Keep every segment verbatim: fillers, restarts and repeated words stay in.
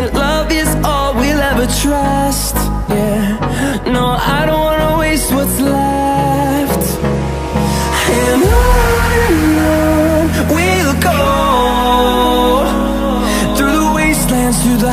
and love is all we'll ever trust. Yeah, no, I don't wanna waste what's left. And on we'll go, through the wastelands, through the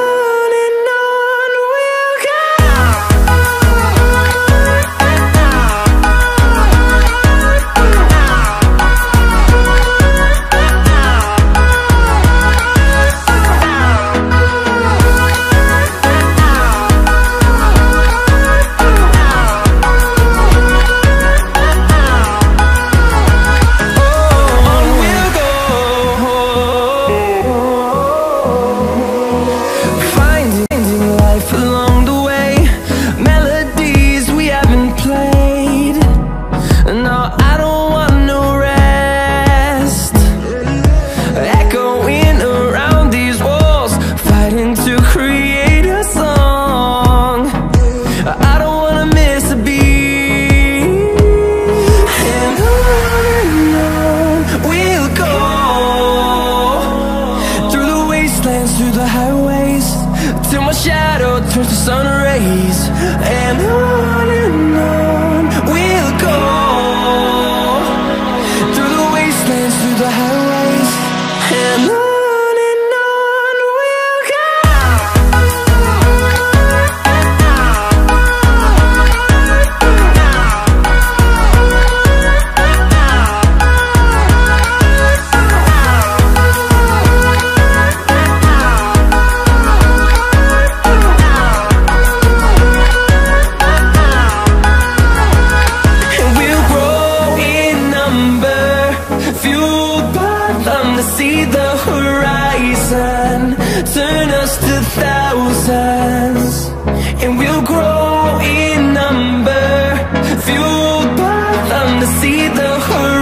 See the horizon.